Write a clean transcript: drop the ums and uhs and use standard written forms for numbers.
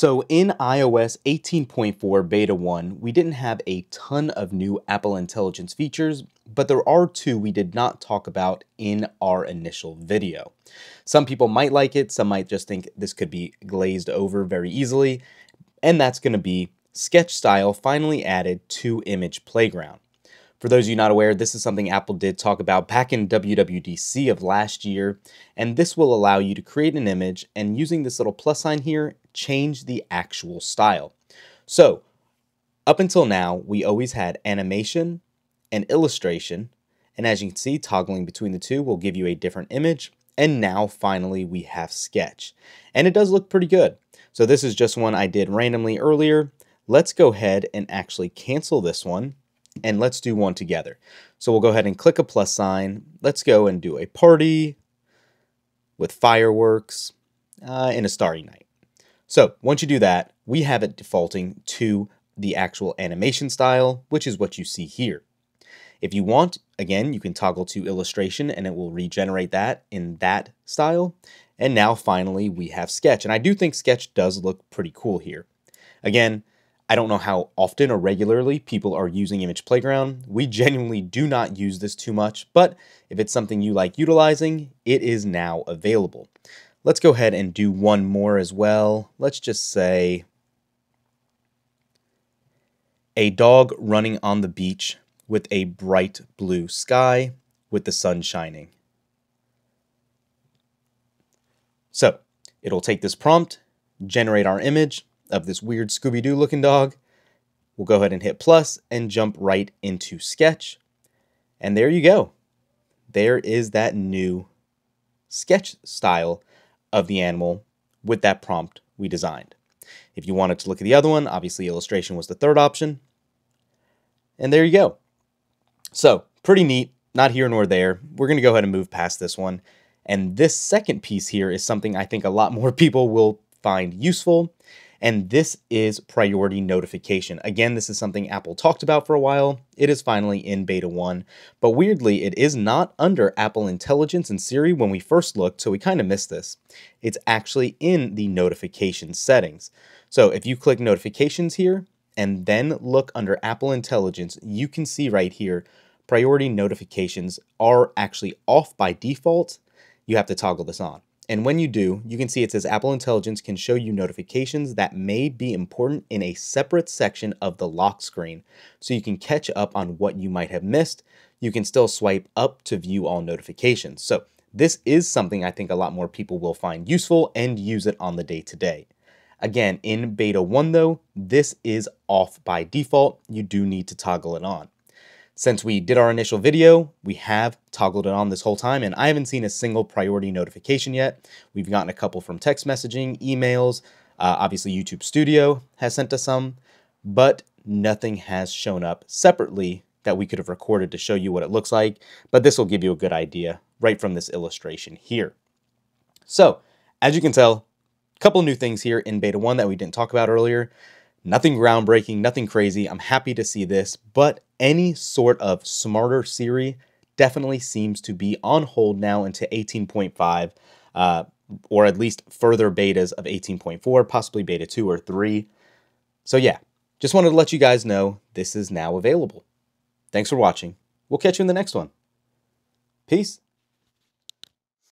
So in iOS 18.4 Beta 1, we didn't have a ton of new Apple Intelligence features, but there are two we did not talk about in our initial video. Some people might like it, some might just think this could be glazed over very easily, and that's going to be Sketch Style finally added to Image Playground. For those of you not aware, this is something Apple did talk about back in WWDC of last year, and this will allow you to create an image and using this little plus sign here, change the actual style. So up until now, we always had animation and illustration, and as you can see, toggling between the two will give you a different image, and now finally we have Sketch. And it does look pretty good. So this is just one I did randomly earlier. Let's go ahead and actually cancel this one. And let's do one together. So we'll go ahead and click a plus sign. Let's go and do a party with fireworks in a starry night. So once you do that, we have it defaulting to the actual animation style, which is what you see here. If you want, again, you can toggle to illustration and it will regenerate that in that style. And now finally we have Sketch. And I do think Sketch does look pretty cool here. Again, I don't know how often or regularly people are using Image Playground. We genuinely do not use this too much, but if it's something you like utilizing, it is now available. Let's go ahead and do one more as well. Let's just say a dog running on the beach with a bright blue sky with the sun shining. So it'll take this prompt, generate our image of this weird Scooby-Doo looking dog. We'll go ahead and hit plus and jump right into Sketch. And there you go. There is that new Sketch style of the animal with that prompt we designed. If you wanted to look at the other one, obviously illustration was the third option. And there you go. So pretty neat, not here nor there. We're gonna go ahead and move past this one. And this second piece here is something I think a lot more people will find useful. And this is Priority Notification. Again, this is something Apple talked about for a while. It is finally in Beta 1, but weirdly, it is not under Apple Intelligence and Siri when we first looked, so we kind of missed this. It's actually in the notification settings. So if you click notifications here and then look under Apple Intelligence, you can see right here, Priority Notifications are actually off by default. You have to toggle this on. And when you do, you can see it says Apple Intelligence can show you notifications that may be important in a separate section of the lock screen. So you can catch up on what you might have missed. You can still swipe up to view all notifications. So this is something I think a lot more people will find useful and use it on the day-to-day. Again, in Beta 1 though, this is off by default. You do need to toggle it on. Since we did our initial video, we have toggled it on this whole time, and I haven't seen a single priority notification yet. We've gotten a couple from text messaging, emails, obviously YouTube Studio has sent us some, but nothing has shown up separately that we could have recorded to show you what it looks like, but this will give you a good idea right from this illustration here. So, as you can tell, a couple new things here in Beta 1 that we didn't talk about earlier. Nothing groundbreaking, nothing crazy. I'm happy to see this, but any sort of smarter Siri definitely seems to be on hold now into 18.5, or at least further betas of 18.4, possibly beta 2 or 3. So yeah, just wanted to let you guys know this is now available. Thanks for watching. We'll catch you in the next one. Peace.